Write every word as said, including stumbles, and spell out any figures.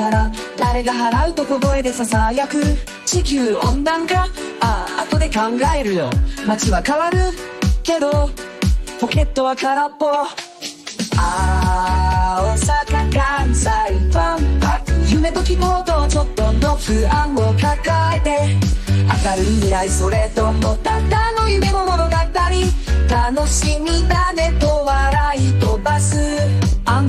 から誰が払うと小声でささやく。地球温暖化、ああ後で考えるよ。街は変わるけどポケットは空っぽ。ああ大阪関西万博、夢と希望とちょっとの不安を抱えて明るい未来、それともただの夢の物語。楽しみだねと笑い飛ばす。安